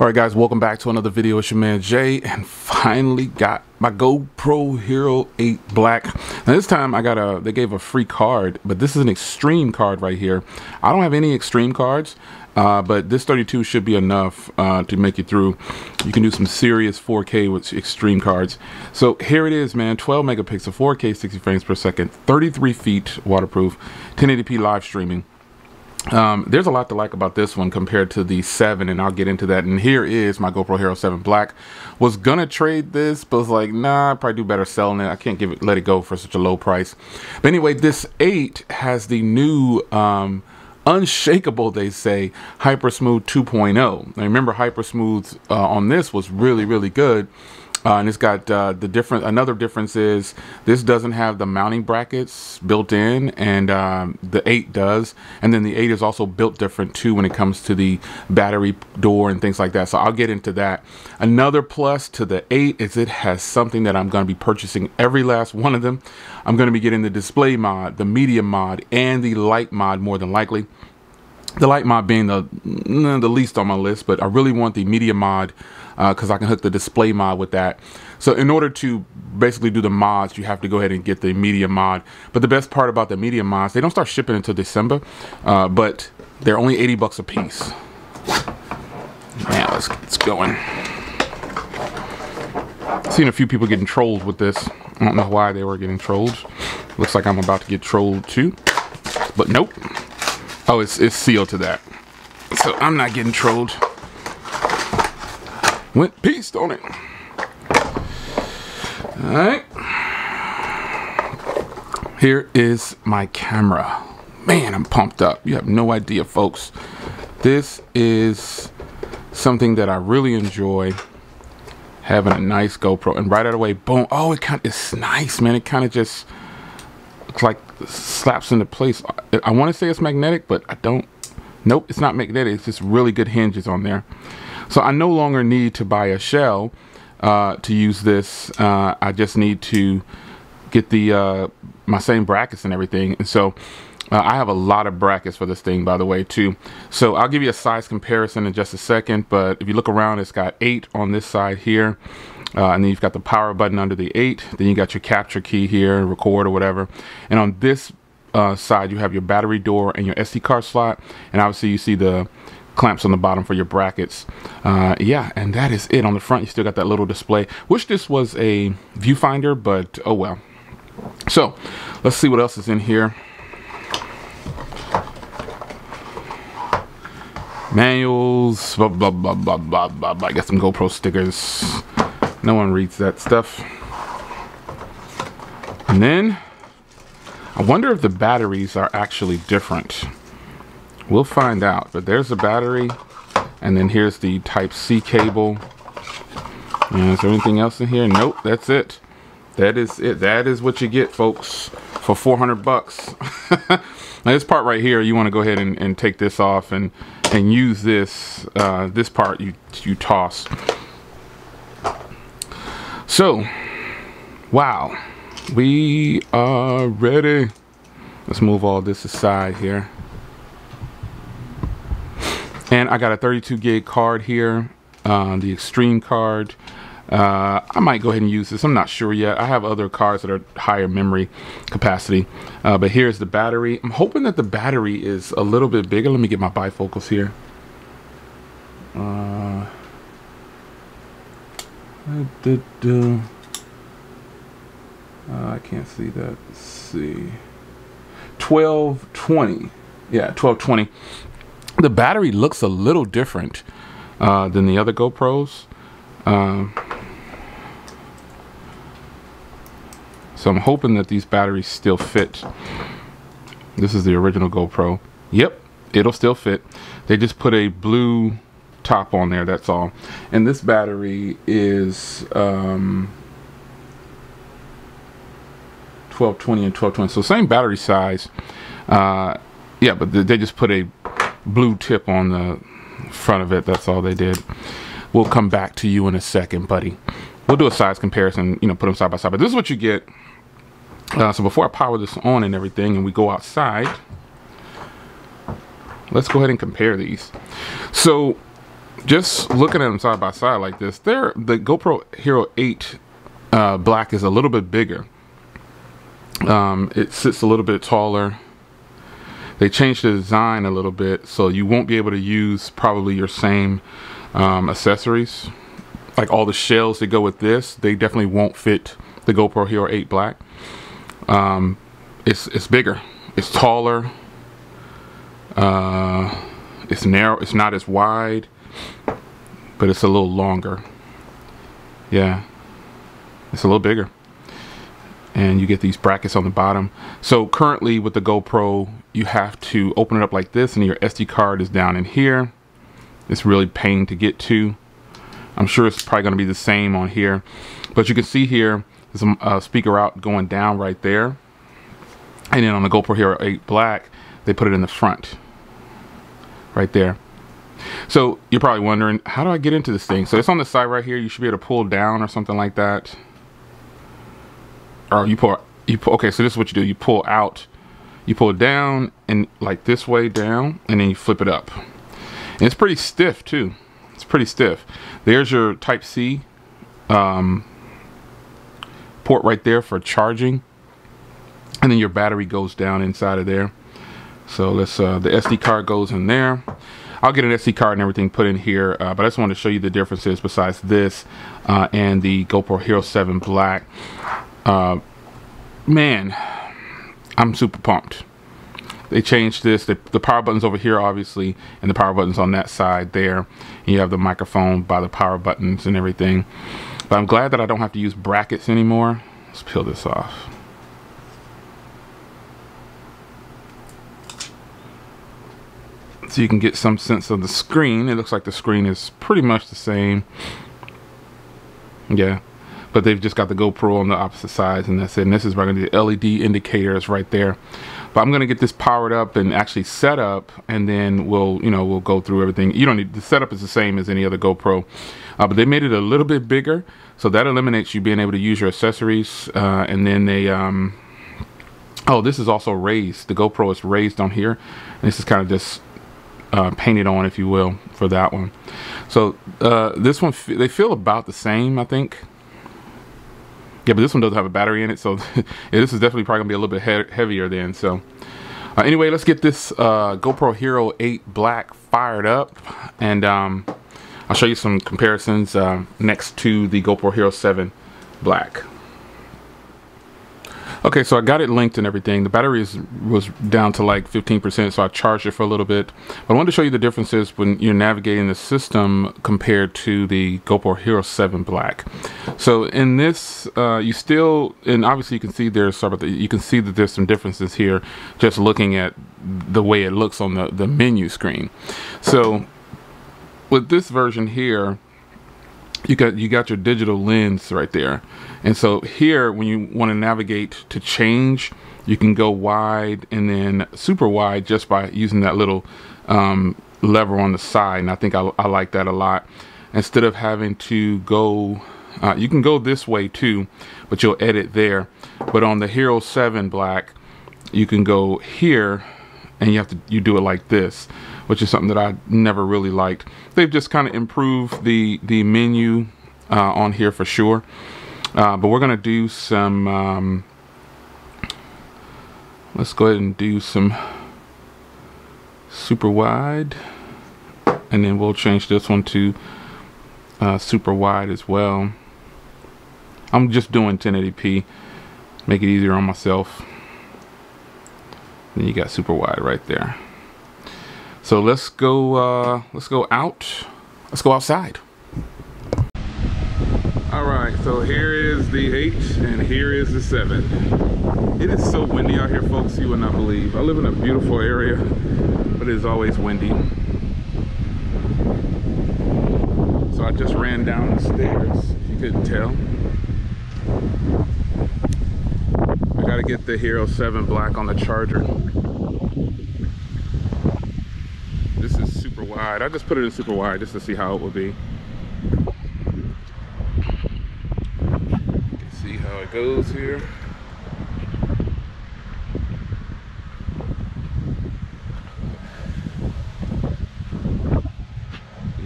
All right, guys, welcome back to another video. It's your man Jay, and finally got my GoPro Hero 8 Black. Now this time I got they gave a free card, but this is an extreme card right here. I don't have any extreme cards, but this 32 should be enough to make it through. You can do some serious 4K with extreme cards. So here it is, man. 12 megapixel, 4K, 60 frames per second, 33 feet waterproof, 1080p live streaming. There's a lot to like about this one compared to the 7, and I'll get into that. And here is my GoPro Hero 7 Black. Was gonna trade this, but was like, nah, I'd probably do better selling it. I can't let it go for such a low price. But anyway, this 8 has the new unshakable, they say, HyperSmooth 2.0. I remember HyperSmooth on this was really, really good. And it's got another difference is this doesn't have the mounting brackets built in, and the 8 does. And then the 8 is also built different too when it comes to the battery door and things like that. So I'll get into that. Another plus to the 8 is it has something that I'm going to be purchasing every last one of them. I'm going to be getting the display mod, the media mod, and the light mod more than likely. The light mod being the least on my list, but I really want the media mod because I can hook the display mod with that. So in order to basically do the mods, you have to go ahead and get the media mod. But the best part about the media mods, they don't start shipping until December, but they're only 80 bucks a piece. Now let's get this going. I've seen a few people getting trolled with this. I don't know why they were getting trolled. Looks like I'm about to get trolled too, but nope. Oh, it's sealed to that. So I'm not getting trolled. Went peaced on it. All right. Here is my camera. Man, I'm pumped up. You have no idea, folks. This is something that I really enjoy. Having a nice GoPro. And right out of the way, boom. Oh, it's nice, man. It kind of just looks like slaps into place. I want to say it's magnetic, but I don't. Nope, it's not magnetic. It's just really good hinges on there. So I no longer need to buy a shell to use this. I just need to get the my same brackets and everything. And so I have a lot of brackets for this thing, by the way, too. So I'll give you a size comparison in just a second. But if you look around, it's got 8 on this side here. And then you've got the power button under the 8. Then you got your capture key here, record or whatever. And on this side, you have your battery door and your SD card slot. And obviously, you see the clamps on the bottom for your brackets. Yeah, and that is it. On the front, you still got that little display. Wish this was a viewfinder, but oh well. So let's see what else is in here. Manuals, blah, blah, blah, blah, blah, blah, blah. I got some GoPro stickers. No one reads that stuff. And then I wonder if the batteries are actually different. We'll find out. But there's the battery, and then here's the Type-C cable. And is there anything else in here? Nope, that's it. That is it. That is what you get, folks, for 400 bucks. Now this part right here, you want to go ahead and take this off and use this. This part you toss. So, wow, we are ready. Let's move all this aside here. And I got a 32 gig card here, the extreme card. I might go ahead and use this. I'm not sure yet. I have other cards that are higher memory capacity. But here's the battery. I'm hoping that the battery is a little bit bigger. Let me get my bifocals here. I can't see that. Let's see. 1220. Yeah, 1220. The battery looks a little different than the other GoPros. So I'm hoping that these batteries still fit. This is the original GoPro. Yep, it'll still fit. They just put a blue top on there, that's all. And this battery is 1220 and 1220, so same battery size. Yeah, but they just put a blue tip on the front of it, that's all they did. We'll come back to you in a second, buddy. We'll do a size comparison, you know, put them side by side. But this is what you get. So before I power this on and everything and we go outside, let's go ahead and compare these. So just looking at them side by side like this, the GoPro Hero 8 Black is a little bit bigger. It sits a little bit taller. They changed the design a little bit, so you won't be able to use probably your same accessories. Like all the shells that go with this, they definitely won't fit the GoPro Hero 8 Black. It's bigger, it's taller, it's narrow, it's not as wide, but it's a little longer. Yeah, it's a little bigger. And you get these brackets on the bottom. So currently with the GoPro, you have to open it up like this and your SD card is down in here. It's really pain to get to. I'm sure it's probably gonna be the same on here, but you can see here, there's a speaker out going down right there. And then on the GoPro Hero 8 Black, they put it in the front, right there. So you're probably wondering, how do I get into this thing? So it's on the side right here, you should be able to pull down or something like that. Or you pull, okay, so this is what you do, you pull out, you pull down and like this way down, and then you flip it up. And it's pretty stiff too, it's pretty stiff. There's your Type-C port right there for charging, and then your battery goes down inside of there. So let's, the SD card goes in there. I'll get an SD card and everything put in here, but I just wanted to show you the differences besides this and the GoPro Hero 7 Black. Man, I'm super pumped. They changed this. The power button's over here, obviously, and the power button's on that side there. And you have the microphone by the power buttons and everything. But I'm glad that I don't have to use brackets anymore. Let's peel this off. So you can get some sense of the screen. It looks like the screen is pretty much the same. Yeah. But they've just got the GoPro on the opposite sides, and that's it. And this is where I'm gonna do the LED indicators right there. But I'm gonna get this powered up and actually set up, and then we'll go through everything. You don't need, the setup is the same as any other GoPro, but they made it a little bit bigger, so that eliminates you being able to use your accessories. And then they, oh, this is also raised. The GoPro is raised on here, and this is kind of just painted on, if you will, for that one. So this one, they feel about the same, I think. Yeah, but this one doesn't have a battery in it, so yeah, this is definitely probably gonna be a little bit heavier then. So anyway, let's get this GoPro Hero 8 Black fired up, and I'll show you some comparisons next to the GoPro Hero 7 Black. Okay, so I got it linked and everything. The battery was down to like 15%, so I charged it for a little bit. But I wanted to show you the differences when you're navigating the system compared to the GoPro Hero 7 Black. So in this, you still, and obviously you can see there's, you can see that there's some differences here just looking at the way it looks on the menu screen. So with this version here, you got your digital lens right there. And so here, when you want to navigate to change, you can go wide and then super wide just by using that little lever on the side. And I think I like that a lot. Instead of having to go, you can go this way too, but you'll edit there. But on the Hero 7 Black, you can go here and you do it like this, which is something that I never really liked. They've just kind of improved the menu on here for sure. But we're gonna do some, let's go ahead and do some super wide, and then we'll change this one to super wide as well. I'm just doing 1080p, make it easier on myself. Then you got super wide right there. So let's go out. Let's go outside. All right, so here is the 8 and here is the 7. It is so windy out here, folks, you would not believe. I live in a beautiful area, but it is always windy. So I just ran down the stairs, if you couldn't tell. I gotta get the Hero 7 Black on the charger. This is super wide. I just put it in super wide just to see how it will be. You can see how it goes here.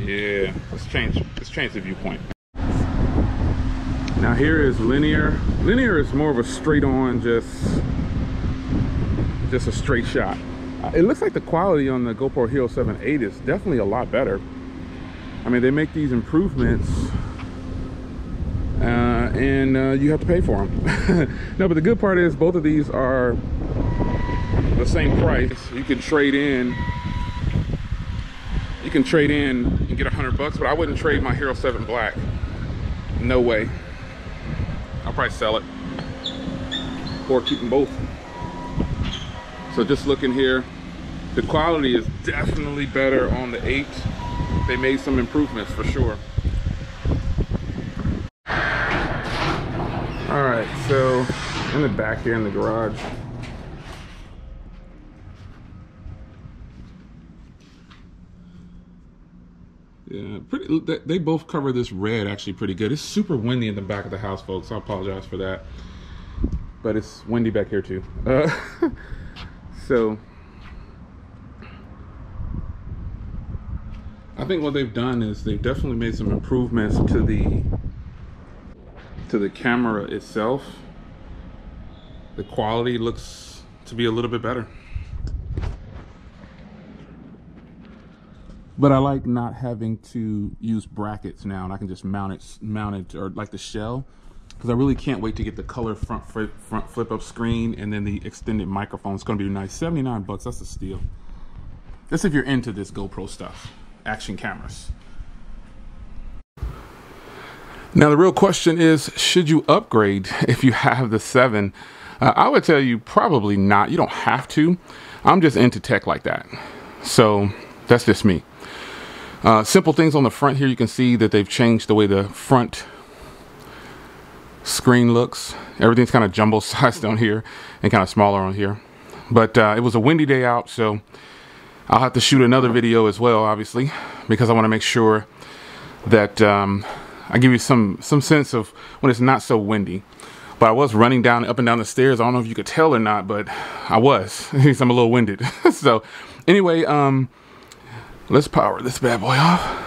Yeah, let's change the viewpoint. Now here is linear. Linear is more of a straight on, just a straight shot. It looks like the quality on the GoPro Hero 7 8 is definitely a lot better. I mean, they make these improvements and you have to pay for them. No, but the good part is both of these are the same price. You can trade in. You can trade in and get $100, but I wouldn't trade my Hero 7 Black. No way. I'll probably sell it or keep them both. So just looking here, the quality is definitely better on the 8. They made some improvements for sure. All right, so in the back here in the garage, yeah, pretty. They both cover this red actually pretty good. It's super windy in the back of the house, folks. I apologize for that, but it's windy back here too. So I think what they've done is they've definitely made some improvements to the camera itself. The quality looks to be a little bit better. But I like not having to use brackets now, and I can just mount it or like the shell, because I really can't wait to get the color front flip-up screen and then the extended microphone. It's gonna be nice. $79, that's a steal. That's if you're into this GoPro stuff, action cameras. Now the real question is, should you upgrade if you have the 7? I would tell you probably not. You don't have to. I'm just into tech like that. So that's just me. Simple things on the front here, you can see that they've changed the way the front screen looks. Everything's kind of jumbo sized on here and kind of smaller on here. But it was a windy day out, so I'll have to shoot another video as well, obviously, because I want to make sure that I give you some sense of when it's not so windy. But I was running down up and down the stairs. I don't know if you could tell or not, but I was. I'm a little winded. So anyway, let's power this bad boy off.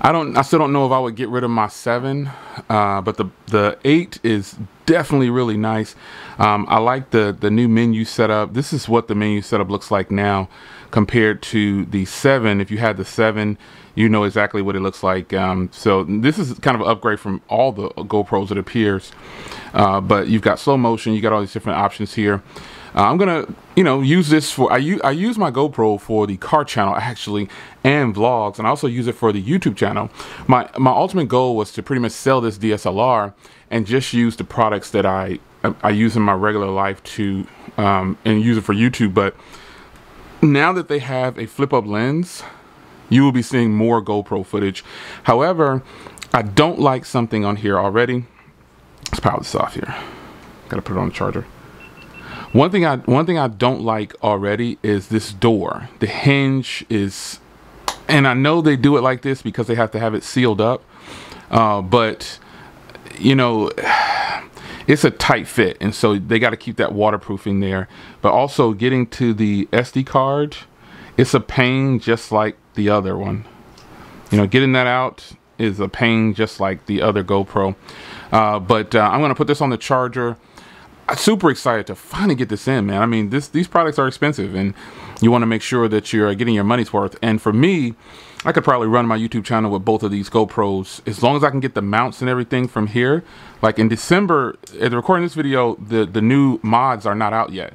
I still don't know if I would get rid of my 7, but the 8 is definitely really nice. I like the new menu setup. This is what the menu setup looks like now compared to the 7. If you had the 7, you know exactly what it looks like. So this is kind of an upgrade from all the GoPros, it appears. But you've got slow motion. You got all these different options here. I'm gonna, use this for, I use my GoPro for the car channel actually, and vlogs, and I also use it for the YouTube channel. My ultimate goal was to pretty much sell this DSLR and just use the products that I use in my regular life to, and use it for YouTube. But now that they have a flip up lens, you will be seeing more GoPro footage. However, I don't like something on here already. Let's power this off here. Gotta put it on the charger. One thing I don't like already is this door. The hinge is, and I know they do it like this because they have to have it sealed up. But it's a tight fit, and so they got to keep that waterproofing there. But also getting to the SD card, it's a pain just like the other one. Getting that out is a pain just like the other GoPro. But I'm gonna put this on the charger. I'm super excited to finally get this in, man. I mean, these products are expensive, and you want to make sure that you're getting your money's worth. And for me, I could probably run my YouTube channel with both of these GoPros as long as I can get the mounts and everything from here. Like in December, at the recording of this video, the new mods are not out yet.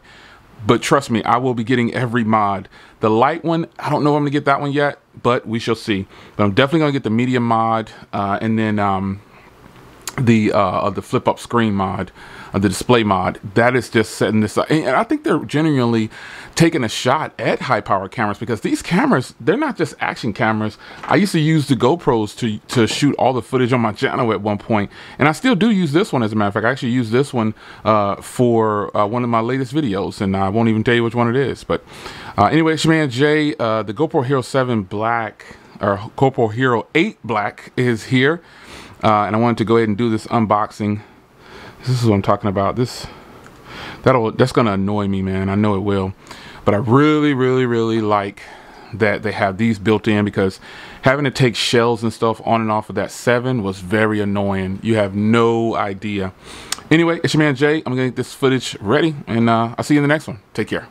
But trust me, I will be getting every mod. The light one, I don't know if I'm gonna get that one yet, but we shall see. But I'm definitely gonna get the medium mod, and then the flip up screen mod, the display mod. That is just setting this up, and I think they're genuinely taking a shot at high power cameras, because these cameras, they're not just action cameras. I used to use the GoPros to shoot all the footage on my channel at one point, and I still do use this one. As a matter of fact, I actually use this one for one of my latest videos, and I won't even tell you which one it is. But anyway, it's your man Jay. The GoPro Hero 7 Black, or GoPro Hero 8 Black, is here. And I wanted to go ahead and do this unboxing. This is what I'm talking about. That's gonna annoy me, man. I know it will. But I really like that they have these built in, because having to take shells and stuff on and off of that 7 was very annoying. You have no idea. Anyway, it's your man Jay. I'm gonna get this footage ready, and I'll see you in the next one. Take care.